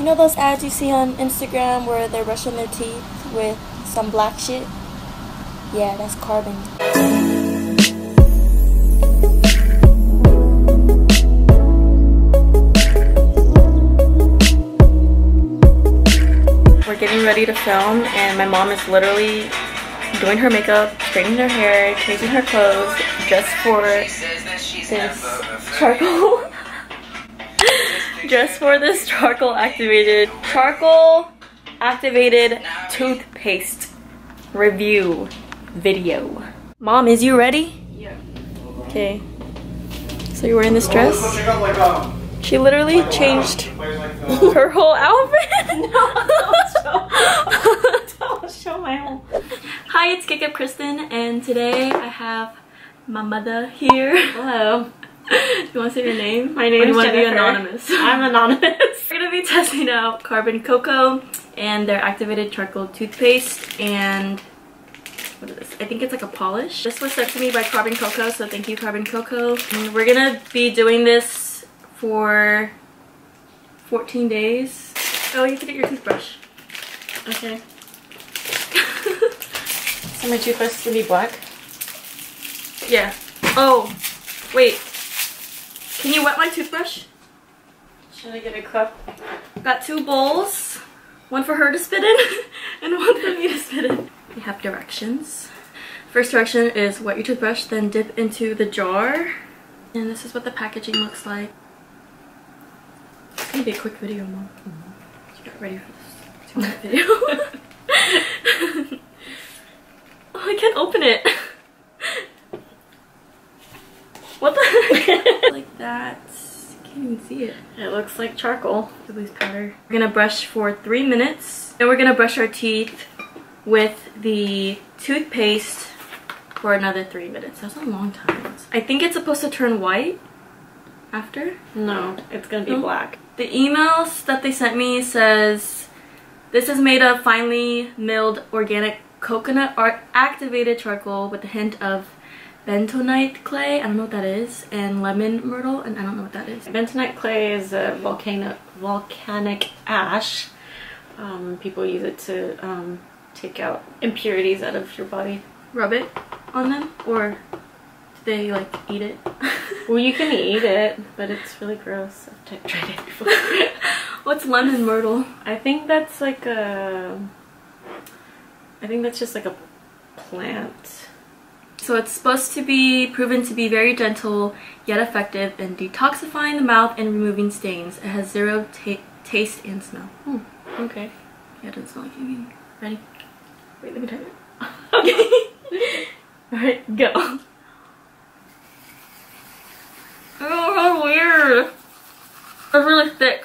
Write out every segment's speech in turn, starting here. You know those ads you see on Instagram where they're brushing their teeth with some black shit? Yeah, that's carbon. We're getting ready to film and my mom is literally doing her makeup, straightening her hair, changing her clothes just for this charcoal. Just for this charcoal activated toothpaste review video. Mom, is you ready? Yeah. Okay. So you're wearing this dress? She literally changed her whole outfit. Don't show my whole. Hi, it's Cakeup Christen, and today I have my mother here. Hello. You want to say your name? My name is Jennifer. You want to be anonymous? I'm anonymous. We're going to be testing out Carbon Coco and their activated charcoal toothpaste and... what is this? I think it's like a polish. This was sent to me by Carbon Coco, so thank you, Carbon Coco. And we're going to be doing this for 14 days. Oh, you have to get your toothbrush. Okay. So my toothbrush is going to be black? Yeah. Oh, wait. Can you wet my toothbrush? Should I get a cup? Got two bowls. One for her to spit in and one for me to spit in. We have directions. First direction is wet your toothbrush, then dip into the jar. And this is what the packaging looks like. It's gonna be a quick video, Mom. She's not ready for this two-minute video. Oh, I can't open it. What the heck? Like that. You can't even see it. It looks like charcoal. Loose powder. We're gonna brush for 3 minutes. Then we're gonna brush our teeth with the toothpaste for another 3 minutes. That's a long time. I think it's supposed to turn white after. No, it's gonna be black. The emails that they sent me says, this is made of finely milled organic coconut activated charcoal with a hint of Bentonite clay, I don't know what that is, and lemon myrtle, and I don't know what that is. Bentonite clay is a volcanic ash. People use it to take out impurities out of your body. Rub it on them, or do they like eat it? Well, you can eat it, but it's really gross. I've tried it before. What's lemon myrtle? I think that's like a... I think that's just like a plant. So it's supposed to be proven to be very gentle, yet effective in detoxifying the mouth and removing stains. It has zero taste and smell. Okay. Yeah, it doesn't smell like anything. Ready? Wait, let me try it. Okay. Alright, go. Oh, how weird. It's really thick.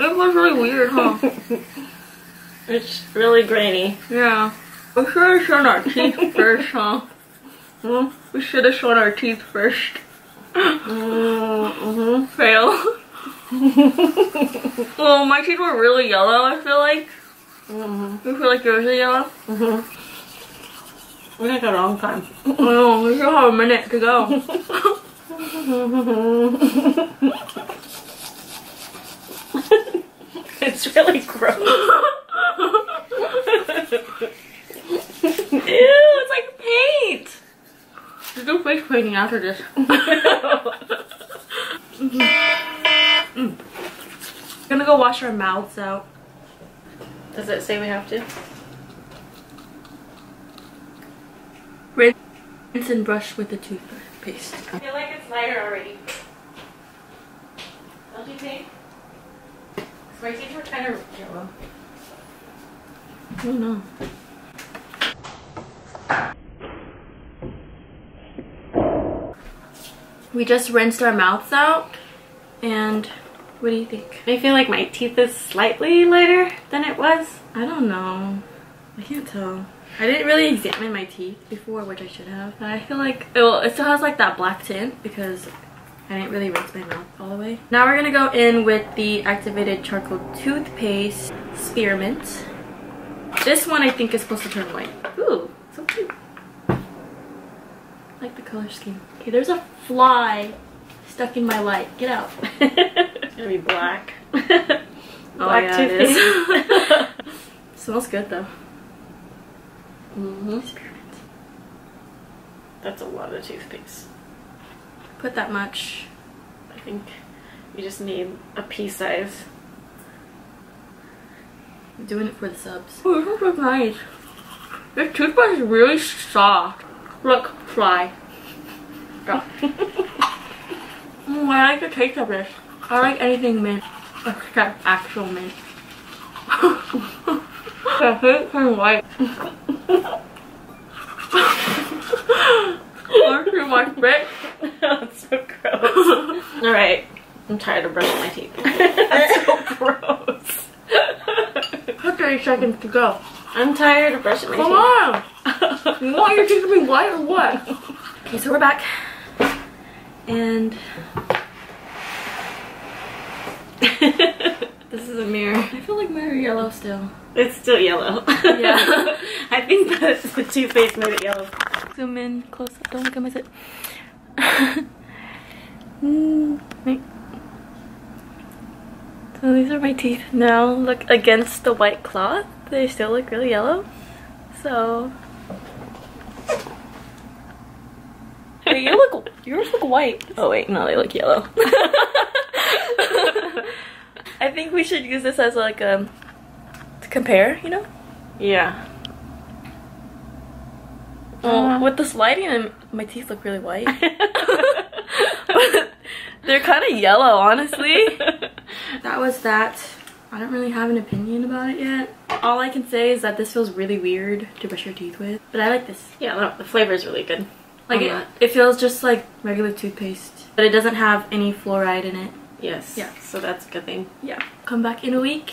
It was really weird, huh? It's really grainy. Yeah. We should have shown our teeth first, huh? Mm-hmm. We should have shown our teeth first. Mm-hmm. Fail. Well, my teeth were really yellow, I feel like. Mm-hmm. You feel like yours are yellow? Mm-hmm. We took a long time. Oh, we still have a minute to go. It's really gross. Ew, it's like paint. There's no face painting after this. We're gonna go wash our mouths out. Does it say we have to? Rinse and brush with the toothpaste. I feel like it's lighter already. Don't you think? My teeth were kind of yellow. I don't know. We just rinsed our mouths out, and what do you think? I feel like my teeth is slightly lighter than it was. I don't know. I can't tell. I didn't really examine my teeth before, which I should have. But I feel like it still has like that black tint because I didn't really rinse my mouth all the way. Now we're gonna go in with the activated charcoal toothpaste spearmint. This one I think is supposed to turn white. Ooh, so cute. like the color scheme. Okay, there's a fly stuck in my light. Get out. It's gonna be black. Black, oh, yeah, Too Faced. Smells good though. Mm-hmm. That's a lot of toothpaste. Put that much. I think we just need a pea size. I'm doing it for the subs. Oh, this one's so nice. This toothpaste is really soft. Look, fly. Go. I like the taste of this. I like anything mint except actual mint. I hate turning white. Look through my brick. That's so gross. Alright, I'm tired of brushing my teeth. That's so gross. How 30 seconds to go. I'm tired of brushing my teeth. Come on! You want your teeth to be white or what? Okay, so we're back. And this is a mirror. I feel like mine are yellow still. It's still yellow. Yeah. I think that's the Too Faced made it yellow. Zoom in close up. Don't look at my zip. Wait. So these are my teeth now. Look, against the white cloth, they still look really yellow. So. Wait, you look. Yours look white. Oh wait, no, they look yellow. I think we should use this as like a. Compare, you know? Yeah. Oh, with this lighting, my teeth look really white. But they're kind of yellow, honestly. That was that. I don't really have an opinion about it yet. All I can say is that this feels really weird to brush your teeth with. But I like this. Yeah, no, the flavor is really good. Like it feels just like regular toothpaste. But it doesn't have any fluoride in it. Yes. Yeah. So that's a good thing. Yeah. Come back in a week.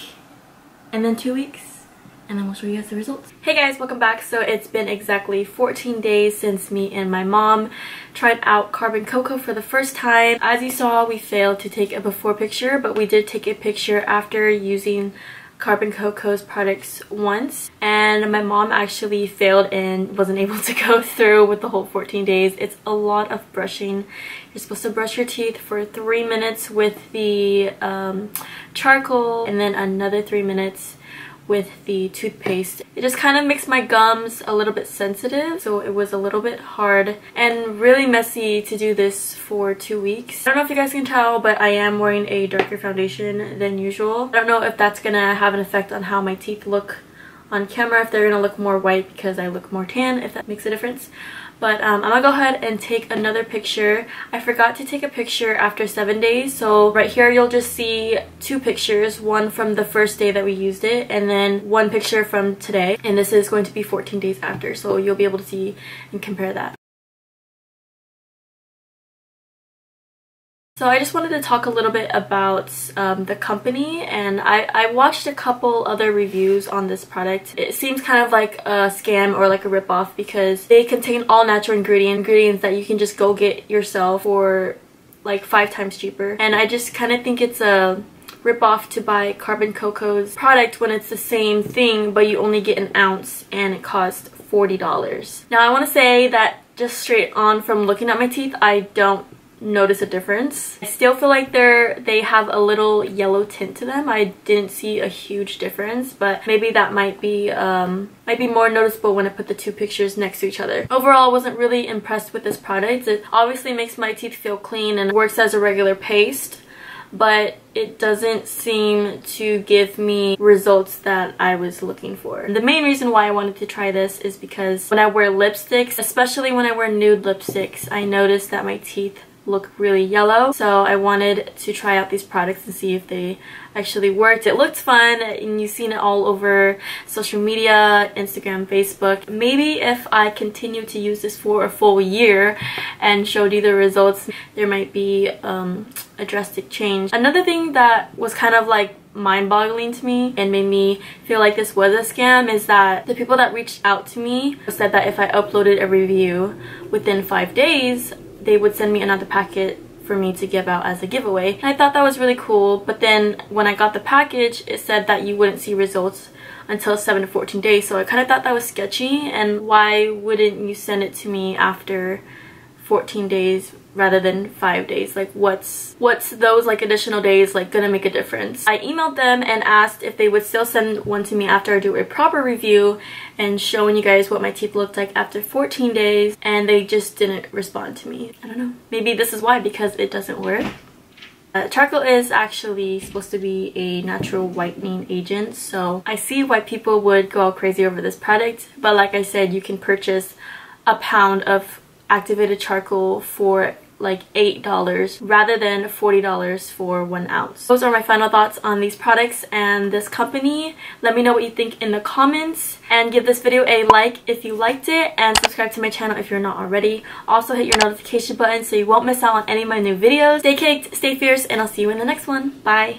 And then 2 weeks, and then we'll show you guys the results. Hey guys, welcome back. So it's been exactly 14 days since me and my mom tried out Carbon Coco for the first time. As you saw, we failed to take a before picture, but we did take a picture after using Carbon Coco's products once, and my mom actually failed and wasn't able to go through with the whole 14 days. It's a lot of brushing. You're supposed to brush your teeth for 3 minutes with the charcoal and then another 3 minutes with the toothpaste. It just kind of makes my gums a little bit sensitive, so it was a little bit hard and really messy to do this for 2 weeks. I don't know if you guys can tell, but I am wearing a darker foundation than usual. I don't know if that's gonna have an effect on how my teeth look on camera, if they're gonna look more white because I look more tan, if that makes a difference. But I'm gonna go ahead and take another picture. I forgot to take a picture after 7 days, so right here you'll just see 2 pictures, one from the first day that we used it and then 1 picture from today, and this is going to be 14 days after, so you'll be able to see and compare that. So I just wanted to talk a little bit about the company, and I watched a couple other reviews on this product. It seems kind of like a scam or like a ripoff because they contain all natural ingredients that you can just go get yourself for like 5 times cheaper. And I just kind of think it's a ripoff to buy Carbon Coco's product when it's the same thing, but you only get an ounce and it costs $40. Now I want to say that just straight on from looking at my teeth, I don't notice a difference. I still feel like they have a little yellow tint to them. I didn't see a huge difference, but maybe that might be more noticeable when I put the 2 pictures next to each other. Overall, I wasn't really impressed with this product. It obviously makes my teeth feel clean and works as a regular paste, but it doesn't seem to give me results that I was looking for. The main reason why I wanted to try this is because when I wear lipsticks, especially when I wear nude lipsticks, I notice that my teeth look really yellow, so I wanted to try out these products and see if they actually worked. It looked fun, and you've seen it all over social media, Instagram, Facebook. Maybe if I continue to use this for a full year and showed you the results, there might be a drastic change. Another thing that was kind of like mind-boggling to me and made me feel like this was a scam is that the people that reached out to me said that if I uploaded a review within 5 days, they would send me another packet for me to give out as a giveaway. And I thought that was really cool, but then when I got the package, it said that you wouldn't see results until 7 to 14 days, so I kind of thought that was sketchy, and why wouldn't you send it to me after 14 days rather than 5 days. Like what's those like additional days like gonna make a difference? I emailed them and asked if they would still send one to me after I do a proper review and showing you guys what my teeth looked like after 14 days, and they just didn't respond to me. I don't know. Maybe this is why, because it doesn't work. Charcoal is actually supposed to be a natural whitening agent, so I see why people would go all crazy over this product, but like I said, you can purchase a pound of activated charcoal for like $8 rather than $40 for 1 ounce. Those are my final thoughts on these products and this company. Let me know what you think in the comments, and give this video a like if you liked it, and subscribe to my channel if you're not already. Also hit your notification button so you won't miss out on any of my new videos. Stay caked, stay fierce, and I'll see you in the next one. Bye!